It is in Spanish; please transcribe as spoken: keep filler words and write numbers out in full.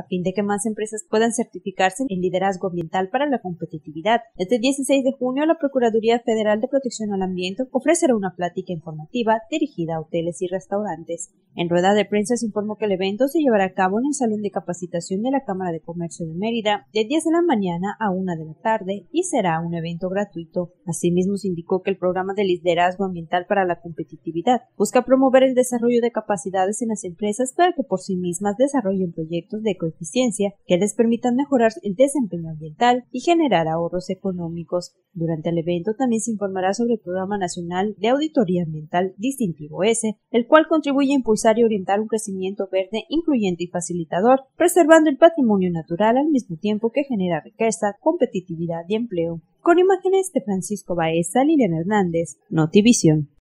a fin de que más empresas puedan certificarse en liderazgo ambiental para la competitividad. Desde el dieciséis de junio, la Procuraduría Federal de Protección al Ambiente ofrecerá una plática informativa dirigida a hoteles y restaurantes. En rueda de prensa se informó que el evento se llevará a cabo en el Salón de Capacitación de la Cámara de Comercio de Mérida de diez de la mañana a una de la tarde y será un evento gratuito. Asimismo, se indicó que el Programa de Liderazgo Ambiental para la Competitividad busca promover el desarrollo de capacidades en las empresas para que por sí mismas desarrollen proyectos de ecoeficiencia que les permitan mejorar el desempeño ambiental y generar ahorros económicos. Durante el evento también se informará sobre el Programa Nacional de Auditoría Ambiental Distintivo S, el cual contribuye a impulsar y orientar un crecimiento verde, incluyente y facilitador, preservando el patrimonio natural al mismo tiempo que genera riqueza, competitividad y empleo. Con imágenes de Francisco Baeza, Liliana Hernández, Notivision.